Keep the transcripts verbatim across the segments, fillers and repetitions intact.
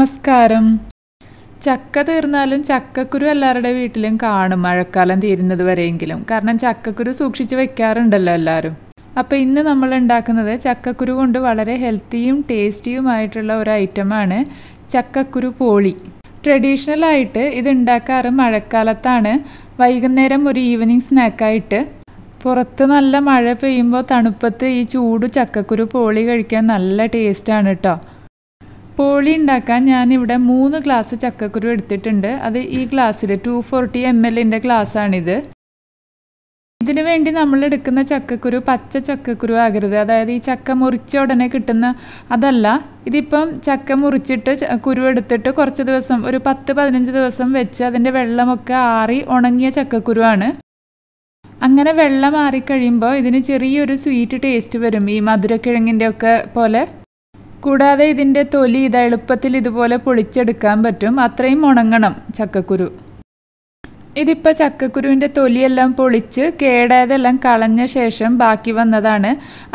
Namaskaram. ചക്ക തീർന്നാലും ചക്കക്കുരു എല്ലാവരുടെ വീട്ടിലും കാണും മഴക്കാലം തീരുന്നത് വരെയെങ്കിലും. കാരണം ചക്കക്കുരു സൂക്ഷിച്ചു വെക്കാറുണ്ടല്ലോ എല്ലാവരും. അപ്പോൾ ഇന്ന് നമ്മൾ ഉണ്ടാക്കുന്നത് ചക്കക്കുരു കൊണ്ട് വളരെ ഹെൽത്തിയും ടേസ്റ്റിയുമായിട്ടുള്ള ഒരു ഐറ്റമാണ് ചക്കക്കുരു പോളി. ട്രഡീഷണൽ ആയിട്ട് ഇത് ഉണ്ടാക്കാറ് മഴക്കാലത്താണ്. വൈകുന്നേരം ഒരു ഈവനിംഗ് സ്നാക്കായിട്ട് പുറത്ത് നല്ല മഴ പെയ്യുമ്പോൾ തണുപ്പത്ത് ഈ ചൂട് ചക്കക്കുരു പോളി കഴിക്കാൻ നല്ല ടേസ്റ്റാണ് ട്ടോ. പോളി ഉണ്ടാക്കാൻ ഞാനിവിടെ മൂന്ന് ഗ്ലാസ് ചക്കക്കുരു എടുത്തിട്ടുണ്ട്. അത് ഈ ഗ്ലാസ്സിൽ ടു ഫോർട്ടി എം എല്ലിൻ്റെ ഗ്ലാസ്സാണിത്. ഇതിനു വേണ്ടി നമ്മൾ എടുക്കുന്ന ചക്കക്കുരു പച്ച ചക്കക്കുരു ആകരുത്. അതായത് ഈ ചക്ക മുറിച്ച ഉടനെ കിട്ടുന്ന അതല്ല. ഇതിപ്പം ചക്ക മുറിച്ചിട്ട് കുരു എടുത്തിട്ട് കുറച്ച് ദിവസം ഒരു പത്ത് പതിനഞ്ച് ദിവസം വെച്ച് അതിൻ്റെ വെള്ളമൊക്കെ ആറി ഉണങ്ങിയ ചക്കക്കുരുവാണ്. അങ്ങനെ വെള്ളം ആറിക്കഴിയുമ്പോൾ ഇതിന് ചെറിയൊരു സ്വീറ്റ് ടേസ്റ്റ് വരും, ഈ മധുരക്കിഴങ്ങിൻ്റെ ഒക്കെ പോലെ. കൂടാതെ ഇതിൻ്റെ തൊലി ഇത് എളുപ്പത്തിൽ ഇതുപോലെ പൊളിച്ചെടുക്കാൻ പറ്റും, അത്രയും ഉണങ്ങണം ചക്കക്കുരു. ഇതിപ്പോൾ ചക്കക്കുരുവിൻ്റെ തൊലിയെല്ലാം പൊളിച്ച് കേടായതെല്ലാം കളഞ്ഞ ശേഷം ബാക്കി വന്നതാണ്.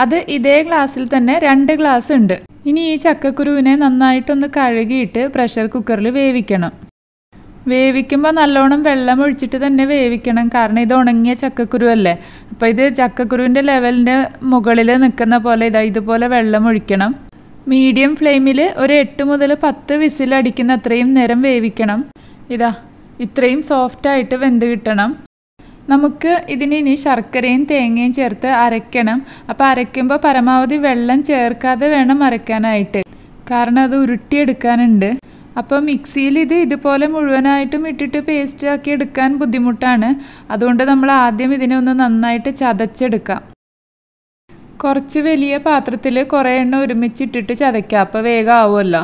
അത് ഇതേ ഗ്ലാസ്സിൽ തന്നെ രണ്ട് ഗ്ലാസ് ഉണ്ട്. ഇനി ഈ ചക്കക്കുരുവിനെ നന്നായിട്ടൊന്ന് കഴുകിയിട്ട് പ്രഷർ കുക്കറിൽ വേവിക്കണം. വേവിക്കുമ്പോൾ നല്ലോണം വെള്ളം ഒഴിച്ചിട്ട് തന്നെ വേവിക്കണം, കാരണം ഇത് ഉണങ്ങിയ ചക്കക്കുരു അല്ലേ. അപ്പോൾ ഇത് ചക്കക്കുരുവിൻ്റെ ലെവലിൻ്റെ മുകളിൽ നിൽക്കുന്ന പോലെ ഇതാ ഇതുപോലെ വെള്ളം ഒഴിക്കണം. മീഡിയം ഫ്ലെയിമിൽ ഒരു എട്ട് മുതൽ പത്ത് വിസിലടിക്കുന്ന അത്രയും നേരം വേവിക്കണം. ഇതാ ഇത്രയും സോഫ്റ്റായിട്ട് വെന്ത് കിട്ടണം. നമുക്ക് ഇതിനിനി ശർക്കരയും തേങ്ങയും ചേർത്ത് അരയ്ക്കണം. അപ്പോൾ അരയ്ക്കുമ്പോൾ പരമാവധി വെള്ളം ചേർക്കാതെ വേണം അരയ്ക്കാനായിട്ട്, കാരണം അത് ഉരുട്ടിയെടുക്കാനുണ്ട്. അപ്പോൾ മിക്സിയിൽ ഇത് ഇതുപോലെ മുഴുവനായിട്ടും ഇട്ടിട്ട് പേസ്റ്റ് ആക്കി എടുക്കാൻ ബുദ്ധിമുട്ടാണ്. അതുകൊണ്ട് നമ്മൾ ആദ്യം ഇതിനെ ഒന്ന് നന്നായിട്ട് ചതച്ചെടുക്കാം. കുറച്ച് വലിയ പാത്രത്തിൽ കുറേ എണ്ണ ഒരുമിച്ചിട്ടിട്ട് ചതയ്ക്കുക, അപ്പോൾ വേഗം ആവുമല്ലോ.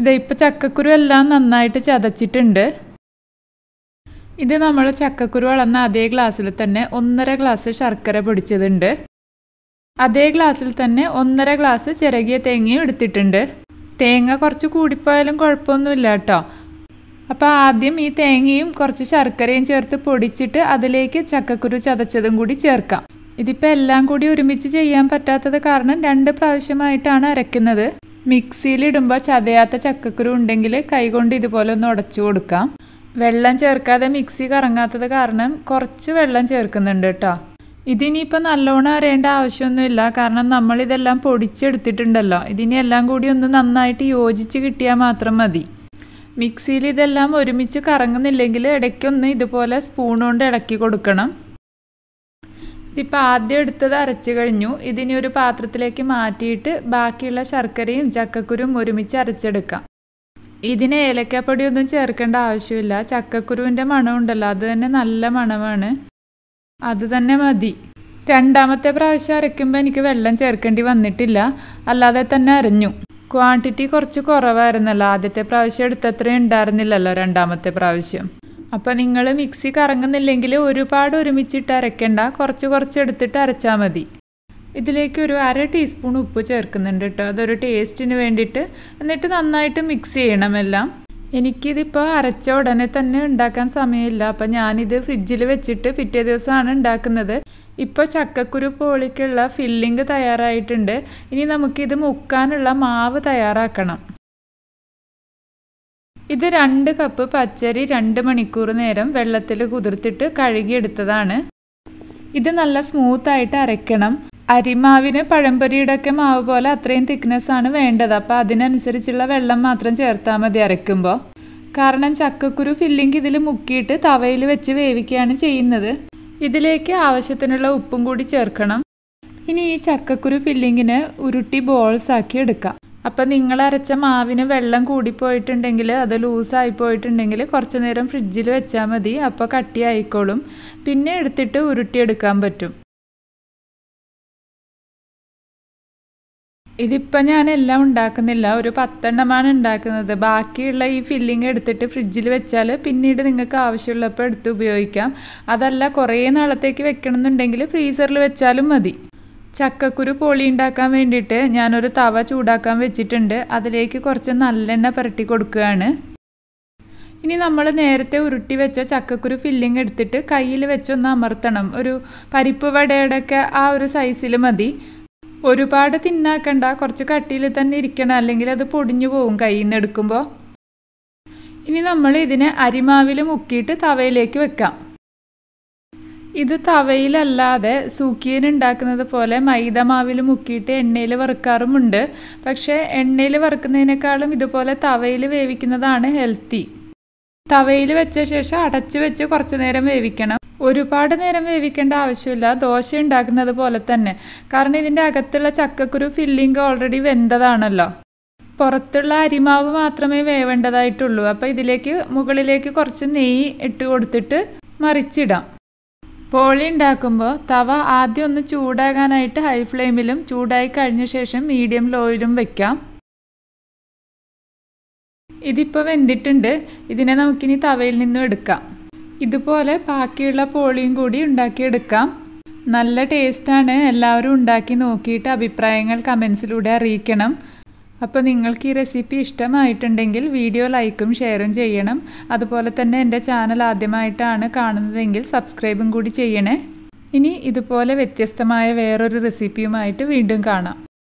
ഇതാ ഇപ്പോൾ ചക്കക്കുരു എല്ലാം നന്നായിട്ട് ചതച്ചിട്ടുണ്ട്. ഇത് നമ്മൾ ചക്കക്കുരു വളർന്ന അതേ ഗ്ലാസ്സിൽ തന്നെ ഒന്നര ഗ്ലാസ് ശർക്കര പൊടിച്ചതുണ്ട്. അതേ ഗ്ലാസ്സിൽ തന്നെ ഒന്നര ഗ്ലാസ് ചിരകിയ തേങ്ങയും എടുത്തിട്ടുണ്ട്. തേങ്ങ കുറച്ച് കൂടിപ്പോയാലും കുഴപ്പമൊന്നുമില്ല കേട്ടോ. അപ്പോൾ ആദ്യം ഈ തേങ്ങയും കുറച്ച് ശർക്കരയും ചേർത്ത് പൊടിച്ചിട്ട് അതിലേക്ക് ചക്കക്കുരു ചതച്ചതും കൂടി ചേർക്കാം. ഇതിപ്പോൾ എല്ലാം കൂടി ഒരുമിച്ച് ചെയ്യാൻ പറ്റാത്തത് കാരണം രണ്ട് പ്രാവശ്യമായിട്ടാണ് അരയ്ക്കുന്നത്. മിക്സിയിലിടുമ്പോൾ ചതയാത്ത ചക്കക്കുരു ഉണ്ടെങ്കിൽ കൈകൊണ്ട് ഇതുപോലെ ഒന്ന് ഉടച്ചു കൊടുക്കാം. വെള്ളം ചേർക്കാതെ മിക്സി കറങ്ങാത്തത് കാരണം കുറച്ച് വെള്ളം ചേർക്കുന്നുണ്ട് കേട്ടോ. ഇതിനിയിപ്പോൾ നല്ലോണം അരയേണ്ട ആവശ്യമൊന്നുമില്ല, കാരണം നമ്മളിതെല്ലാം പൊടിച്ചെടുത്തിട്ടുണ്ടല്ലോ. ഇതിനി എല്ലാം കൂടി ഒന്ന് നന്നായിട്ട് യോജിച്ച് കിട്ടിയാൽ മാത്രം മതി. മിക്സിയിൽ ഇതെല്ലാം ഒരുമിച്ച് കറങ്ങുന്നില്ലെങ്കിൽ ഇടയ്ക്കൊന്ന് ഇതുപോലെ സ്പൂൺ കൊണ്ട് ഇളക്കി കൊടുക്കണം. ഇതിപ്പോൾ ആദ്യം എടുത്തത് അരച്ച് കഴിഞ്ഞു. ഇതിനി ഒരു പാത്രത്തിലേക്ക് മാറ്റിയിട്ട് ബാക്കിയുള്ള ശർക്കരയും ചക്കക്കുരും ഒരുമിച്ച് അരച്ചെടുക്കാം. ഇതിന് ഏലക്കപ്പൊടിയൊന്നും ചേർക്കേണ്ട ആവശ്യമില്ല. ചക്കക്കുരുവിൻ്റെ മണമുണ്ടല്ലോ, അത് തന്നെ നല്ല മണമാണ്, അത് തന്നെ മതി. രണ്ടാമത്തെ പ്രാവശ്യം അരയ്ക്കുമ്പോൾ എനിക്ക് വെള്ളം ചേർക്കേണ്ടി വന്നിട്ടില്ല, അല്ലാതെ തന്നെ അരഞ്ഞു. ക്വാണ്ടിറ്റി കുറച്ച് കുറവായിരുന്നല്ലോ, ആദ്യത്തെ പ്രാവശ്യം എടുത്തത്രയും ഉണ്ടായിരുന്നില്ലല്ലോ രണ്ടാമത്തെ പ്രാവശ്യം. അപ്പോൾ നിങ്ങൾ മിക്സി കറങ്ങുന്നില്ലെങ്കിൽ ഒരുപാട് ഒരുമിച്ചിട്ട് അരയ്ക്കണ്ട, കുറച്ച് കുറച്ച് എടുത്തിട്ട് അരച്ചാൽ മതി. ഇതിലേക്ക് ഒരു അര ടീസ്പൂൺ ഉപ്പ് ചേർക്കുന്നുണ്ട് കേട്ടോ, അതൊരു ടേസ്റ്റിന് വേണ്ടിയിട്ട്. എന്നിട്ട് നന്നായിട്ട് മിക്സ് ചെയ്യണം എല്ലാം. എനിക്കിതിപ്പോൾ അരച്ച ഉടനെ തന്നെ ഉണ്ടാക്കാൻ സമയമില്ല, അപ്പം ഞാനിത് ഫ്രിഡ്ജിൽ വെച്ചിട്ട് പിറ്റേ ദിവസമാണ് ഉണ്ടാക്കുന്നത്. ഇപ്പോൾ ചക്കക്കുരു പോളിക്കുള്ള ഫില്ലിംഗ് തയ്യാറായിട്ടുണ്ട്. ഇനി നമുക്കിത് മുക്കാനുള്ള മാവ് തയ്യാറാക്കണം. ഇത് രണ്ട് കപ്പ് പച്ചരി രണ്ട് മണിക്കൂർ നേരം വെള്ളത്തിൽ കുതിർത്തിട്ട് കഴുകിയെടുത്തതാണ്. ഇത് നല്ല സ്മൂത്തായിട്ട് അരയ്ക്കണം. അരിമാവിന് പഴംപൊരിയുടെയൊക്കെ മാവ് പോലെ അത്രയും തിക്നെസ്സാണ് വേണ്ടത്. അപ്പോൾ അതിനനുസരിച്ചുള്ള വെള്ളം മാത്രം ചേർത്താൽ മതി അരയ്ക്കുമ്പോൾ, കാരണം ചക്കക്കുരു ഫില്ലിങ് ഇതിൽ മുക്കിയിട്ട് തവയിൽ വെച്ച് വേവിക്കുകയാണ് ചെയ്യുന്നത്. ഇതിലേക്ക് ആവശ്യത്തിനുള്ള ഉപ്പും കൂടി ചേർക്കണം. ഇനി ഈ ചക്കക്കുരു ഫില്ലിങ്ങിന് ഉരുട്ടി ബോൾസാക്കി എടുക്കാം. അപ്പം നിങ്ങൾ അരച്ച മാവിന് വെള്ളം കൂടിപ്പോയിട്ടുണ്ടെങ്കിൽ, അത് ലൂസായി പോയിട്ടുണ്ടെങ്കിൽ കുറച്ച് നേരം ഫ്രിഡ്ജിൽ വെച്ചാൽ മതി. അപ്പോൾ കട്ടിയായിക്കോളും, പിന്നെ എടുത്തിട്ട് ഉരുട്ടിയെടുക്കാൻ പറ്റും. ഇതിപ്പോൾ ഞാനെല്ലാം ഉണ്ടാക്കുന്നില്ല, ഒരു പത്തെണ്ണമാണ് ഉണ്ടാക്കുന്നത്. ബാക്കിയുള്ള ഈ ഫില്ലിങ് എടുത്തിട്ട് ഫ്രിഡ്ജിൽ വെച്ചാൽ പിന്നീട് നിങ്ങൾക്ക് ആവശ്യമുള്ളപ്പോൾ എടുത്ത് ഉപയോഗിക്കാം. അതല്ല കുറേ നാളത്തേക്ക് വെക്കണമെന്നുണ്ടെങ്കിൽ ഫ്രീസറിൽ വെച്ചാലും മതി. ചക്കക്കുരു പോളി ഉണ്ടാക്കാൻ വേണ്ടിയിട്ട് ഞാനൊരു തവ ചൂടാക്കാൻ വെച്ചിട്ടുണ്ട്. അതിലേക്ക് കുറച്ച് നല്ലെണ്ണ പുരട്ടി കൊടുക്കുകയാണ്. ഇനി നമ്മൾ നേരത്തെ ഉരുട്ടി വെച്ച ചക്കക്കുരു ഫില്ലിങ് എടുത്തിട്ട് കയ്യിൽ വെച്ചൊന്ന് അമർത്തണം. ഒരു പരിപ്പ് വടയുടെയൊക്കെ ആ ഒരു സൈസിൽ മതി. ഒരു പാട തിന്നാക്കണ്ട കുറച്ച് കട്ടിയിൽ തന്നെ ഇരിക്കണം അല്ലെങ്കിൽ അത് പൊടിഞ്ഞു പോകും കൈയിൽ നിന്ന് എടുക്കുമ്പോൾ ഇനി നമ്മൾ ഇതിനെ അരിമാവിൽ മുക്കിയിട്ട് തവയിലേക്ക് വെക്കാം ഇത് തവയിലല്ലാതെ സൂക്കിയൻ ഉണ്ടാക്കുന്നത് പോലെ മൈദ മാവിൽ മുക്കിയിട്ട് എണ്ണയിൽ വറുക്കാറുമുണ്ട് പക്ഷേ എണ്ണയിൽ വറുക്കുന്നതിനേക്കാളും ഇതുപോലെ തവയിൽ വേവിക്കുന്നതാണ് ഹെൽത്തി തവയിൽ വെച്ച ശേഷം അടച്ചു വെച്ച് കുറച്ച് നേരം വേവിക്കണം ഒരുപാട് നേരം വേവിക്കേണ്ട ആവശ്യമില്ല ദോശ ഉണ്ടാക്കുന്നത് പോലെ തന്നെ കാരണം ഇതിൻ്റെ അകത്തുള്ള ചക്കക്കുരു ഫില്ലിംഗ് ഓൾറെഡി വെന്തതാണല്ലോ പുറത്തുള്ള അരിമാവ് മാത്രമേ വേവേണ്ടതായിട്ടുള്ളൂ അപ്പോൾ ഇതിലേക്ക് മുകളിലേക്ക് കുറച്ച് നെയ്യ് ഇട്ട് കൊടുത്തിട്ട് മറിച്ചിടാം ബോളി ഉണ്ടാക്കുമ്പോൾ തവ ആദ്യം ഒന്ന് ചൂടാകാനായിട്ട് ഹൈ ഫ്ലെയിമിലും ചൂടായി കഴിഞ്ഞ ശേഷം മീഡിയം ലോയിലും വെക്കാം ഇതിപ്പോൾ വെന്തിട്ടുണ്ട് ഇതിനെ നമുക്കിനി തവയിൽ നിന്നും എടുക്കാം ഇതുപോലെ ബാക്കിയുള്ള ബോളിയും കൂടി ഉണ്ടാക്കിയെടുക്കാം നല്ല ടേസ്റ്റാണ് എല്ലാവരും ഉണ്ടാക്കി നോക്കിയിട്ട് അഭിപ്രായങ്ങൾ കമൻസിലൂടെ അറിയിക്കണം അപ്പോൾ നിങ്ങൾക്ക് ഈ റെസിപ്പി ഇഷ്ടമായിട്ടുണ്ടെങ്കിൽ വീഡിയോ ലൈക്കും ഷെയറും ചെയ്യണം അതുപോലെ തന്നെ എൻ്റെ ചാനൽ ആദ്യമായിട്ടാണ് കാണുന്നതെങ്കിൽ സബ്സ്ക്രൈബും കൂടി ചെയ്യണേ ഇനി ഇതുപോലെ വ്യത്യസ്തമായ വേറൊരു റെസിപ്പിയുമായിട്ട് വീണ്ടും കാണാം.